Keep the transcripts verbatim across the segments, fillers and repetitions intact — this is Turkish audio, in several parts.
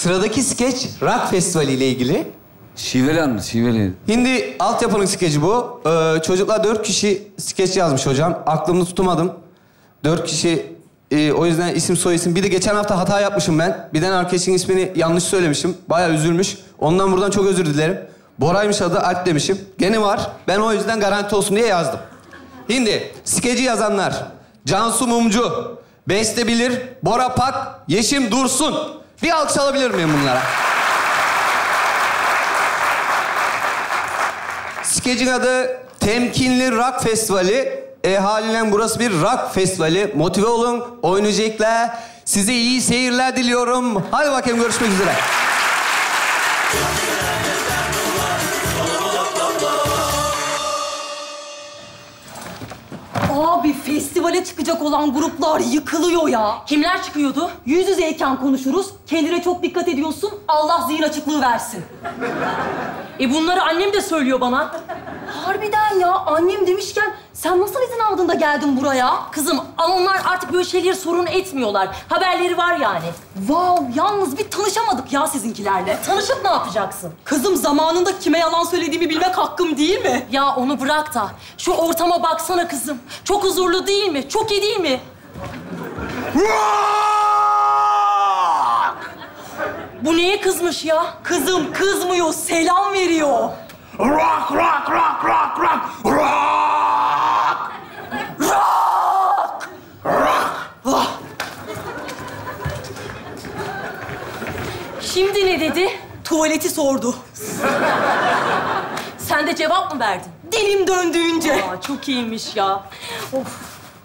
Sıradaki skeç Rock Festivali ile ilgili. Şiveli anlı, şiveli. Hindi altyapının skeci bu. Ee, çocuklar dört kişi skeç yazmış hocam. Aklımda tutamadım. Dört kişi, e, o yüzden isim soy isim. Bir de geçen hafta hata yapmışım ben. Bir tane arkadaşın ismini yanlış söylemişim. Bayağı üzülmüş. Ondan buradan çok özür dilerim. Bora'ymış adı, Alp demişim. Gene var. Ben o yüzden garanti olsun diye yazdım. Şimdi skeci yazanlar: Cansu Mumcu, Beste Bilir, Bora Pak, Yeşim Dursun. Bir alkış alabilir miyim bunlara? Skecin adı Temkinli Rock Festivali. E, haliyle burası bir rock festivali. Motive olun, oynayacaklar. Size iyi seyirler diliyorum. Hadi bakayım, görüşmek üzere. Abi festivale çıkacak olan gruplar yıkılıyor ya. Kimler çıkıyordu? Yüz yüzeyken konuşuruz. Kendine çok dikkat ediyorsun. Allah zihin açıklığı versin. E bunları annem de söylüyor bana. Harbiden ya, annem demişken sen nasıl izin aldın da geldin buraya? Kızım, onlar artık böyle şeyleri sorun etmiyorlar. Haberleri var yani. Vav, wow, yalnız bir tanışamadık ya sizinkilerle. Tanışıp ne yapacaksın? Kızım, zamanında kime yalan söylediğimi bilmek hakkım değil mi? Ya onu bırak da şu ortama baksana kızım. Çok huzurlu değil mi? Çok iyi değil mi? Bu neye kızmış ya? Kızım kızmıyor, selam veriyor. Rock, rock, rock, rock, rock, rock, rock, rock. Şimdi ne dedi? Tuvaleti sordu. Sen de cevap mı verdin? Dilim döndüğünce. Aa, çok iyiymiş ya. Of.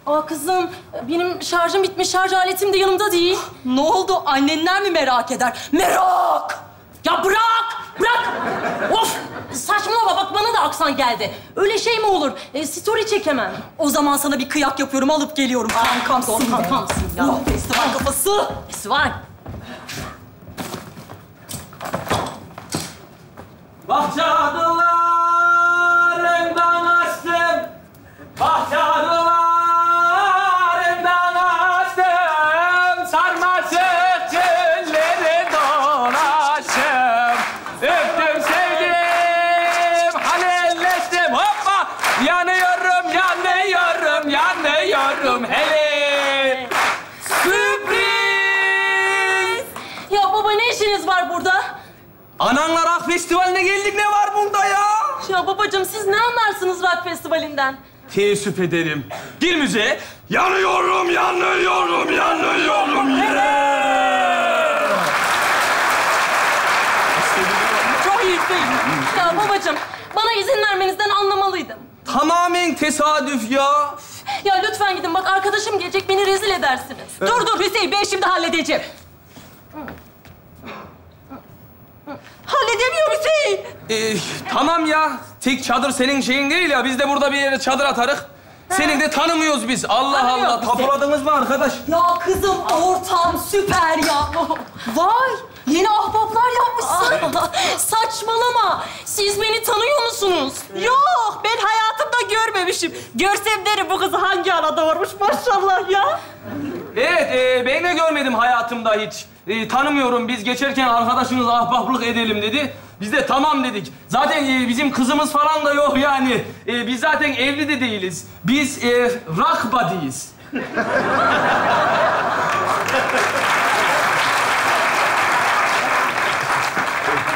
Aa kızım, benim şarjım bitmiş, şarj aletim de yanımda değil. Ne oldu? Annenler mi merak eder? Merak! Ya bırak! Bırak! Of! Saçmalama, bak bana da aksan geldi. Öyle şey mi olur? E, story çekemem. O zaman sana bir kıyak yapıyorum, alıp geliyorum. Kankamsın, kankamsın ya. Oh, festival kafası. Festival. Bahçe adalarından açtım. Bahçe adalarından açtım. Sarmaşık çölleri dolaştım. Öptüm, sevdim, halelleştim. Hoppa! Yanıyorum, yanıyorum, yanıyorum. Hele! Sürpriz! Ya baba, ne işiniz var burada? Ananla Rock Festivali'ne geldik, ne var bunda ya? Ya babacığım, siz ne anlarsınız Rock Festivali'nden? Teessüf ederim. Gir müzeye. Yanıyorum, yanıyorum, yanıyorum. Yeah! Çok iyi değil mi? Ya babacığım, bana izin vermenizden anlamalıydım. Tamamen tesadüf ya. Ya lütfen gidin, bak arkadaşım gelecek, beni rezil edersiniz. Evet. Dur dur Hüseyin, ben şimdi halledeceğim. Halledemiyor Hüseyin. Ee, tamam ya. Tek çadır senin şeyin değil ya. Biz de burada bir yere çadır atarık. Seni de tanımıyoruz biz. Allah tanımıyor Allah. Tapuladınız mı arkadaş? Ya kızım, ortam süper ya. Vay. Yeni ahbaplar yapmışsın. Saçmalama. Siz beni tanıyor musunuz? Yok. Ben hayatımda görmemişim. Görsem derim bu kızı hangi ana doğurmuş. Maşallah ya. Evet. E, ben de görmedim hayatımda hiç. E, tanımıyorum, biz geçerken arkadaşınız ahbaplık edelim dedi. Biz de tamam dedik. Zaten e, bizim kızımız falan da yok yani. E, biz zaten evli de değiliz. Biz e, rock buddy'yiz.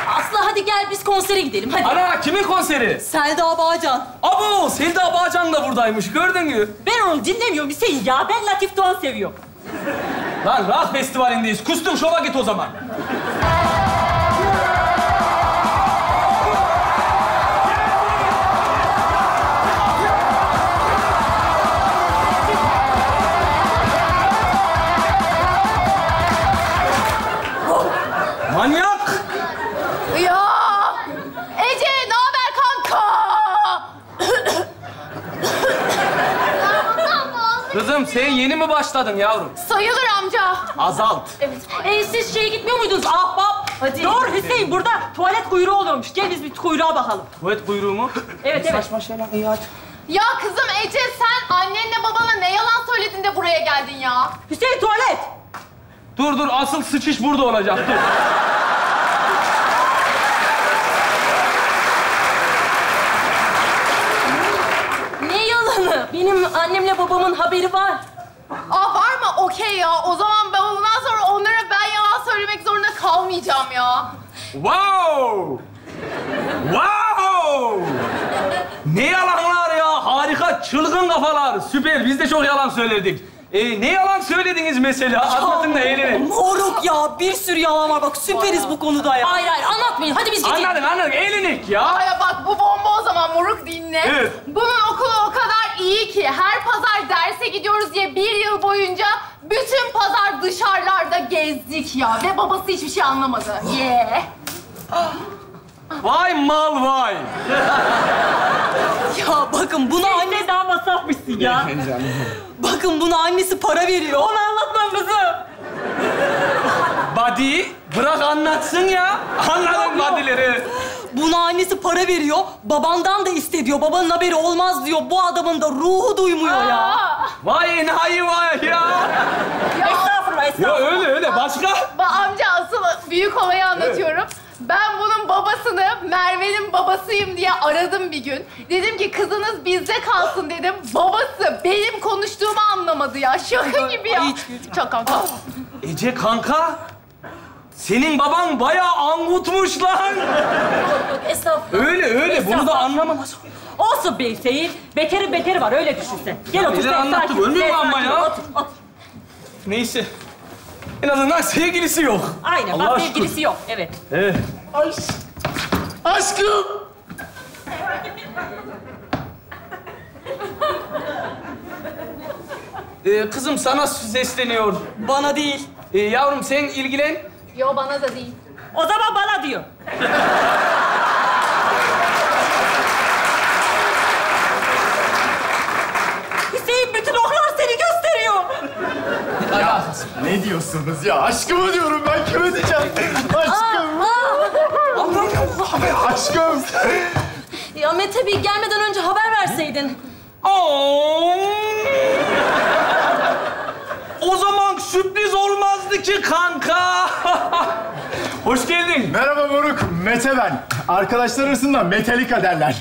Aslı, hadi gel biz konsere gidelim hadi. Ana, kimin konseri? Selda Bağcan. Abo, Selda Bağcan da buradaymış, gördün mü? Ben onu dinlemiyorum Hüseyin ya. Ben Latif Doğan seviyorum. Lan Rock Festivali'ndeyiz. Kustum şova git o zaman. Manyak! Ya! Ece, ne haber kanka? Kızım, sen yeni mi başladın yavrum? Sayılır amca. Azalt. Evet. Ee, siz şeye gitmiyor muydunuz? Ahbap. Hadi. Doğru Hüseyin, burada tuvalet kuyruğu oluyormuş. Gel biz bir kuyruğa bakalım. Tuvalet kuyruğu mu? Evet, evet. Saçma şeyler. İyi, hadi. Ya kızım Ece, sen annenle babana ne yalan söyledin de buraya geldin ya? Hüseyin, tuvalet. Dur dur, asıl sıçış burada olacak. Dur. Ne yalanı? Benim annemle babamın haberi var. Aa var mı? Okey ya. O zaman ben bundan sonra onlara ben yalan söylemek zorunda kalmayacağım ya. Wow! Wow! Ne yalanlar ya? Harika, çılgın kafalar. Süper. Biz de çok yalan söyledik. Ee, ne yalan söylediniz mesela? Anlatın da eğlenin. Moruk ya. Bir sürü yalan var. Bak süperiz Baya. bu konuda ya. Hayır hayır anlatmayın. Hadi biz gidelim. Anladık anladık. Eğlenik ya. Aya bak bu bomba o zaman moruk dinle. Evet. Bunun okulu o kadar iyi ki her pazar derse gidiyoruz diye bir yıl boyunca bütün pazar dışarılarda gezdik ya. Ve babası hiçbir şey anlamadı. Yeah. Vay mal vay. Ya bakın buna anne Neyse daha masrafmışsın ya. Bakın buna annesi para veriyor. Onu anlatmam kızım. Body, bırak anlatsın ya. Anladım body'leri. Buna annesi para veriyor. Babandan da istediyor. Babanın haberi olmaz diyor. Bu adamın da ruhu duymuyor Aa. ya. Vay enayi vay ya. ya. Estağfurullah, estağfurullah. Ya öyle öyle. Başka? Ba amca asıl büyük olayı anlatıyorum. Evet. Ben bunun babasını, Merve'nin babasıyım diye aradım bir gün. Dedim ki kızınız bizde kalsın dedim. Babası benim konuştuğumu anlamadı ya. Şaka gibi ya. Çok kanka. Ece kanka, senin baban bayağı angutmuş lan. Estağfurullah. Öyle öyle, Estağfurullah. bunu da anlamamaz. Olsun bir şeyin, beterin beteri var öyle düşünsen. Gel otur sen anlattı, ölmüyor ama ya. Otur, otur. Neyse. En azından sevgilisi yok. Aynen, Allah bak sevgilisi aşkım. yok. Evet. Evet. Ay. Aşkım! ee, kızım sana sesleniyor. Bana değil. Ee, yavrum sen ilgilen. Yo, bana da değil. O zaman bana diyor. Hüseyin, bütün oklar seni gösteriyor. Ya ne diyorsunuz ya? Aşkımı diyorum ben, kime diyeceğim? Aşkım. Allah Allah. Aşkım. Ya Mete Bey gelmeden önce haber verseydin. O zaman sürpriz olmazdı ki kanka. Hoş geldin. Merhaba moruk. Mete ben. Arkadaşlar arasında Metalika derler.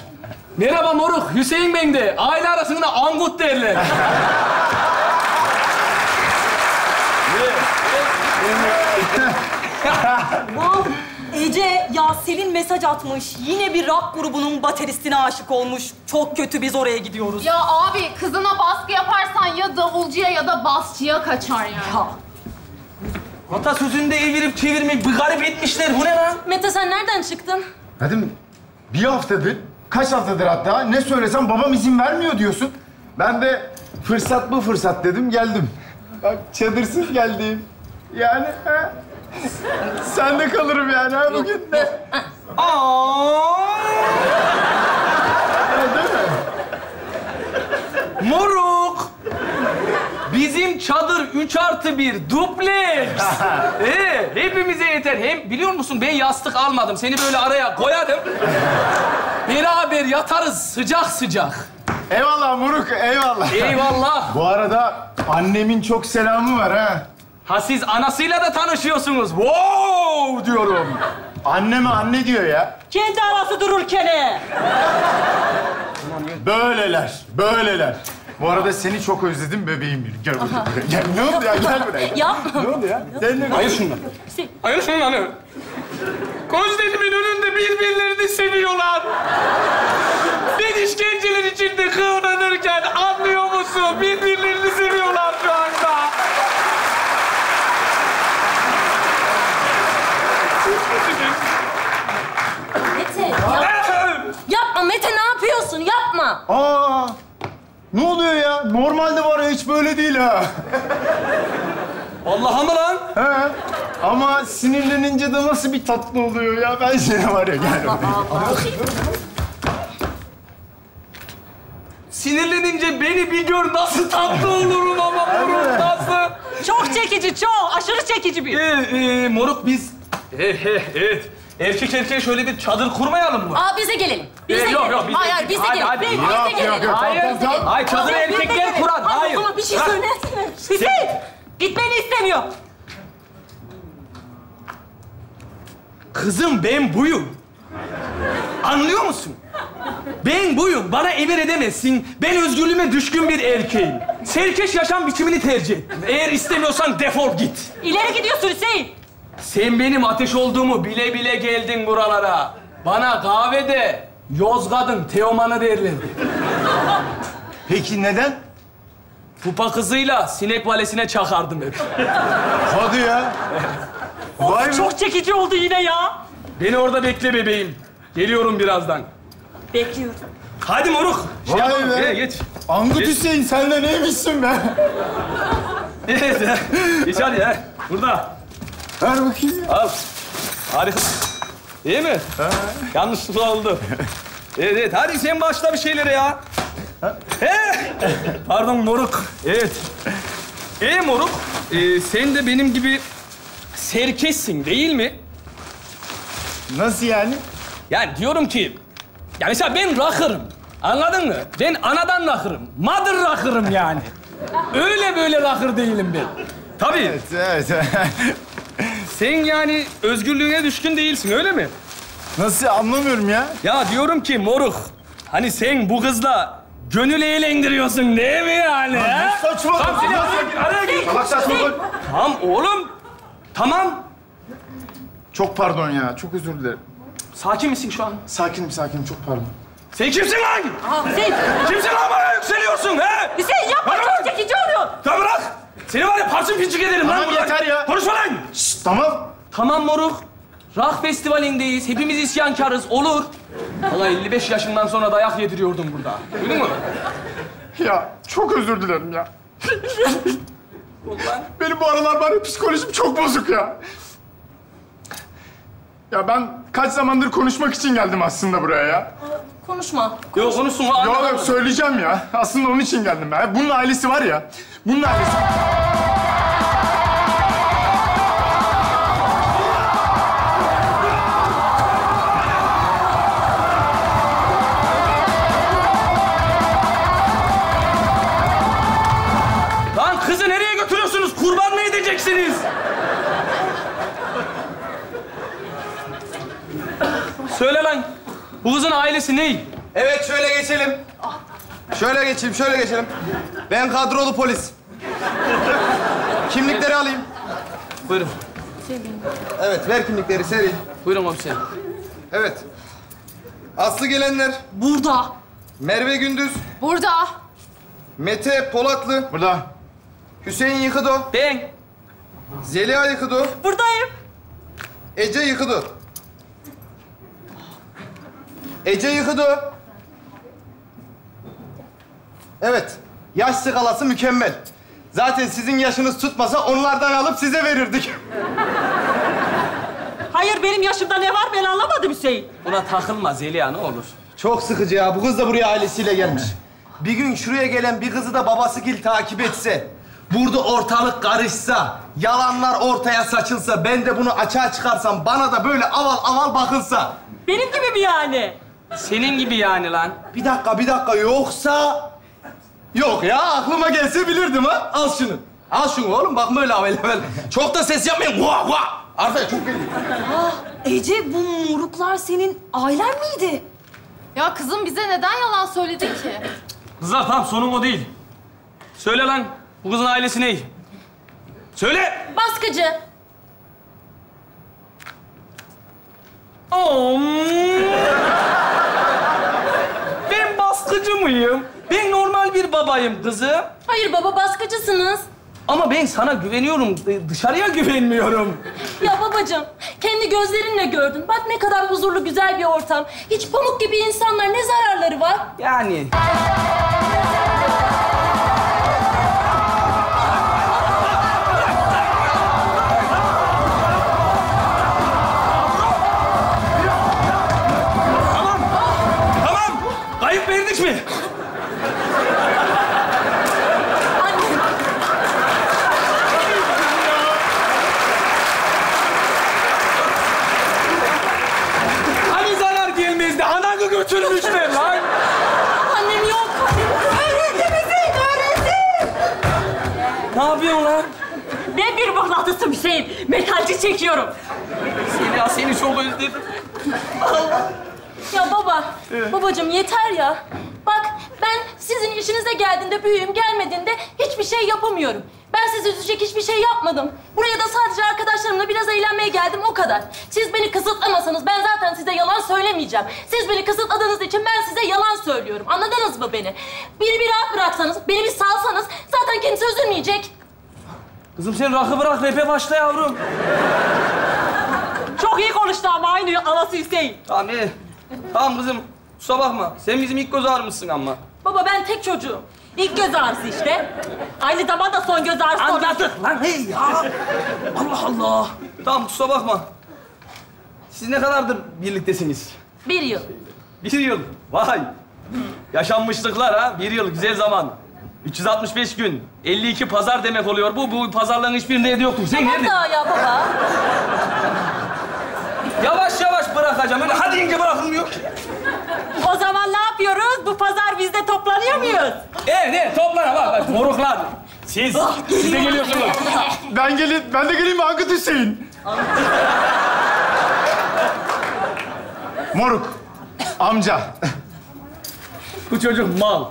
Merhaba moruk. Hüseyin ben de. Aile arasında angut derler. Wow. Ece, ya Selin mesaj atmış. Yine bir rock grubunun bateristine aşık olmuş. Çok kötü, biz oraya gidiyoruz. Ya abi, kızına baskı yaparsan ya davulcuya ya da basçıya kaçar yani. Ya. Atasözünü de evirip çevirmek bir garip etmişler. Bu ne lan? Mete sen nereden çıktın? Dedim, bir haftadır, kaç haftadır hatta ne söylesem babam izin vermiyor diyorsun. Ben de fırsat bu fırsat dedim, geldim. Bak çadırsız geldim. Yani ha? Sen de kalırım yani ha bugün de. Aa! Moruk! Bizim çadır üç artı bir dupleks. ee, hepimize yeter. Hem biliyor musun ben yastık almadım. Seni böyle araya koyadım. Beraber yatarız sıcak sıcak. Eyvallah Moruk, eyvallah. Eyvallah. Bu arada annemin çok selamı var ha. Ha siz anasıyla da tanışıyorsunuz. Wow diyorum. Anneme anne diyor ya. Kendi anası dururken. Böyleler, böyleler. Bu arada seni çok özledim bebeğim. Gel buraya. Gel, ne oldu ya? Gel buraya. Yapma. Ne oldu ya? Ayır şundan. Ayır şundan. Gözlerimin önünde birbirlerini seviyorlar. Ben işkenceler içinde kıvranırken anlıyor musun? Birbirlerini seviyorlar şu anda. Yapma Mete, ne yapıyorsun? Yapma. Aa, ne oluyor ya? Normalde var ya, hiç böyle değil ha. Vallahi mı lan? He. Ama sinirlenince de nasıl bir tatlı oluyor ya? Ben seni var ya, gel. Allah Allah. Sinirlenince beni bir gör, nasıl tatlı olurum ama moruk, nasıl? Çok çekici, çok. Aşırı çekici bir. Ee, e, moruk biz... Evet, evet. Erkek erkeğe şöyle bir çadır kurmayalım mı? Aa, bize gelin. Bize ee, yok, yok, bize hayır, gelin. Bize hadi, hadi. Biz, yok, bize yok, gelin. Yok, hayır, yok, yok. Hayır, çadırı erkekler kurar. Hayır. Ama bir şey söylesene. Hüseyin, gitmeni istemiyor. Kızım ben buyum. Anlıyor musun? Ben buyum. Bana emir edemezsin. Ben özgürlüğüme düşkün bir erkeğim. Serkeş yaşam biçimini tercih ettim. Eğer istemiyorsan defol git. İleri gidiyorsun Hüseyin. Sen benim ateş olduğumu bile bile geldin buralara. Bana kahvede Yozgat'ın Teoman'ı derlerdi. Peki neden? Pupa kızıyla sinek valesine çakardım hep. Hadi ya. Vay be. Çok çekici oldu yine ya. Beni orada bekle bebeğim. Geliyorum birazdan. Bekliyorum. Hadi moruk. Şey Vay yapalım. be. Gel, geç. Angut geç. Hüseyin sen de neymişsin be? Evet. Geç hadi ya. Burada. Ver bakayım ya. Al. Harika. İyi mi? Ha. Yanlışlıkla oldu. Evet, evet. Hadi sen başla bir şeylere ya. Ha? He. Pardon moruk. Evet. E moruk, e, sen de benim gibi serkeşsin değil mi? Nasıl yani? Yani diyorum ki, ya mesela ben rakırım. Anladın mı? Ben anadan rakırım. Mother rakırım yani. Öyle böyle rakır değilim ben. Tabii. Evet, evet. Sen yani özgürlüğüne düşkün değilsin, öyle mi? Nasıl? Anlamıyorum ya. Ya diyorum ki moruk, hani sen bu kızla gönül eğlendiriyorsun değil mi yani? Lan ne saçma? Tam sen yapıyorsun. Tamam oğlum. Tamam. Çok pardon ya, çok özür dilerim. Sakin misin şu an? Sakinim, sakinim. Çok pardon. Sen kimsin lan? Aa, Hüseyin. Kimsin lan bana yükseliyorsun he? Hüseyin yapma, çok çekici oluyor. Tamam bırak. Seni var ya parçam pincik ederim tamam, lan. Tamam yeter ya. Konuşma lan. Şşt, tamam. Tamam moruk. Rock Festivali'ndeyiz. Hepimiz isyankarız. Olur. Vallahi elli beş yaşından sonra dayak yediriyordum burada. Duydun mu? Ya çok özür dilerim ya. Ulan. Benim bu aralar bari psikolojim çok bozuk ya. Ya ben kaç zamandır konuşmak için geldim aslında buraya ya. Konuşma. konuşma. Yok konuşsun. Yok yok söyleyeceğim ya. Aslında onun için geldim ben. Bunun ailesi var ya. Bunun ailesi... Lan kızı nereye götürüyorsunuz? Kurban mı edeceksiniz? Söyle lan, bu kızın ailesi ne? Evet, şöyle geçelim. Şöyle geçelim, şöyle geçelim. Ben kadrolu polis. Kimlikleri alayım. Buyurun. Evet, ver kimlikleri, seri. Buyurun komiserim. Evet. Aslı gelenler. Burada. Merve Gündüz. Burada. Mete Polatlı. Burada. Hüseyin Yıkıdo. Ben. Zeliha Yıkıdo. Buradayım. Ece Yıkıdo. Ece Yıkıdo. Evet. Yaş skalası mükemmel. Zaten sizin yaşınız tutmasa onlardan alıp size verirdik. Hayır, benim yaşımda ne var ben anlamadım Hüseyin. Buna takılma Zeliha, ne olur. Çok sıkıcı ya. Bu kız da buraya ailesiyle gelmiş. Bir gün şuraya gelen bir kızı da babasıgil takip etse, burada ortalık karışsa, yalanlar ortaya saçılsa, ben de bunu açığa çıkarsam, bana da böyle aval aval bakılsa. Benim gibi mi yani? Senin gibi yani lan. Bir dakika, bir dakika. Yoksa... Yok ya, aklıma gelse bilirdim ha. Al şunu. Al şunu oğlum, bakma öyle avel avel. Çok da ses yapmayın. Vah vah! Arkadaş çok geliyor. Ece, bu moruklar senin ailen miydi? Ya kızım bize neden yalan söyledi ki? Kızlar tamam, sonum o değil. Söyle lan, bu kızın ailesi ne? Söyle! Baskıcı. Om. Ben baskıcı mıyım? Ben normal bir babayım kızım. Hayır baba, baskıcısınız. Ama ben sana güveniyorum, dışarıya güvenmiyorum. Ya babacığım, kendi gözlerinle gördün. Bak ne kadar huzurlu, güzel bir ortam. Hiç pamuk gibi insanlar, ne zararları var? Yani... Götürmüşler lan. Annem yok. Öğretti bizi, öğretti. Ne yapıyorsun lan? Ne bir mıknatısı Hüseyin. Metalci çekiyorum. Selda, seni çok özledim. Ya baba, evet. Babacığım yeter ya. Bak, ben sizin işinize geldiğinde büyüğüm, gelmediğinde hiçbir şey yapamıyorum. Ben sizi üzecek hiçbir şey yapmadım. Buraya da sadece arkadaşlarımla biraz eğlenmeye geldim, o kadar. Siz beni kısıtlamasanız ben zaten size yalan söylemeyeceğim. Siz beni kısıtladığınız için ben size yalan söylüyorum. Anladınız mı beni? Beni bir rahat bıraksanız, beni bir salsanız zaten kimse üzülmeyecek. Kızım sen rakı bırak, rap'e başla yavrum. Çok iyi konuştu ama aynı anası Hüseyin. Tamam iyi. Tamam kızım, kusura bakma. Sen bizim ilk göz ağrımızsın ama. Baba ben tek çocuğum. İlk göz ağrısı işte. Aynı zamanda son göz ağrısı olacak. Anladık lan hey ya. Allah Allah. Tamam kusura bakma. Siz ne kadardır birliktesiniz? Bir yıl. Bir yıl. Vay. Yaşanmışlıklar ha. Bir yıl güzel zaman. üç yüz altmış beş gün. elli iki pazar demek oluyor. Bu bu pazarların hiçbirinde evde yoktu. Sen nerede? Tamam ya baba. Yavaş yavaş bırakacağım. Öyle hadi ince bırakılmıyor. O zaman ne yapıyoruz? Bu pazar bizde toplanıyor muyuz? Evet, evet. Toplana bak bak. Moruklar. Siz, oh, siz de geliyorsunuz. Ben gelin, ben de geleyim mi Ankıt Hüseyin? Moruk, amca. Bu çocuk mal.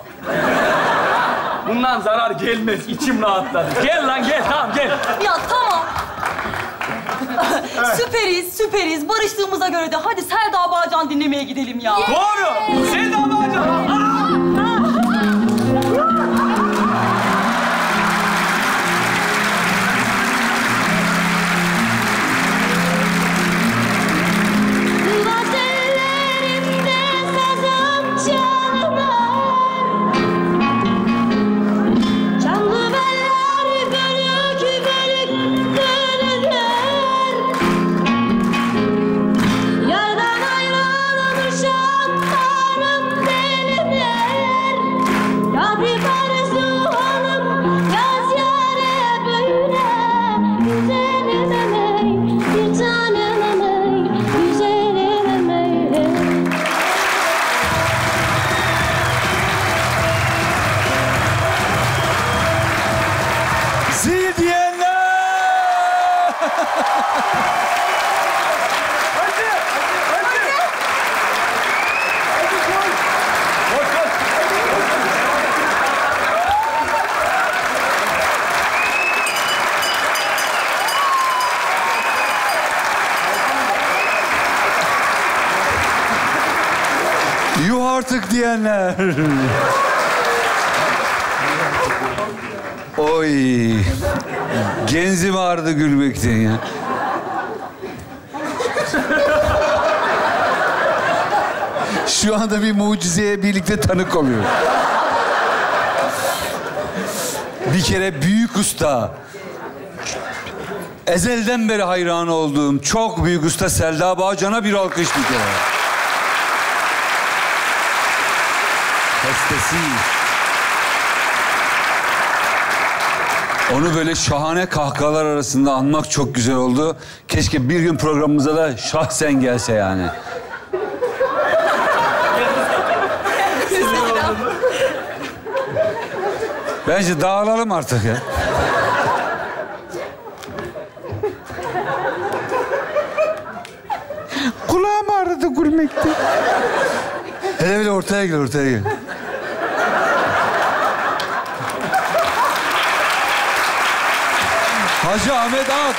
Bundan zarar gelmez. İçim rahatladı. Gel lan gel, tamam gel. Ya tamam. Evet. Süperiz, süperiz. Barıştığımıza göre de hadi Selda Bağcan dinlemeye gidelim ya. Yes. Doğru. Selda Bağcan. Aa! Artık diyenler. Oy. Genzi vardı gülmekten ya. Şu anda bir mucizeye birlikte tanık oluyor. Bir kere büyük usta. Ezelden beri hayran olduğum çok büyük usta Selda Bağcan'a bir alkış bir kere. Onu böyle şahane kahkahalar arasında anmak çok güzel oldu. Keşke bir gün programımıza da şahsen gelse yani. Bence dağılalım artık ya. Kulağım ağrıdı gülmekte. Hele bile ortaya gel, ortaya gel. Hacı Ahmet Ak.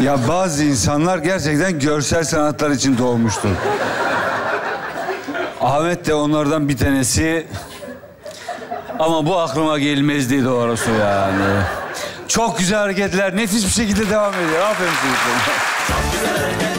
Ya bazı insanlar gerçekten görsel sanatlar için doğmuştur. Ahmet de onlardan bir tanesi. Ama bu aklıma gelmezdi doğrusu yani. Çok güzel hareketler, nefis bir şekilde devam ediyor. Aferin size.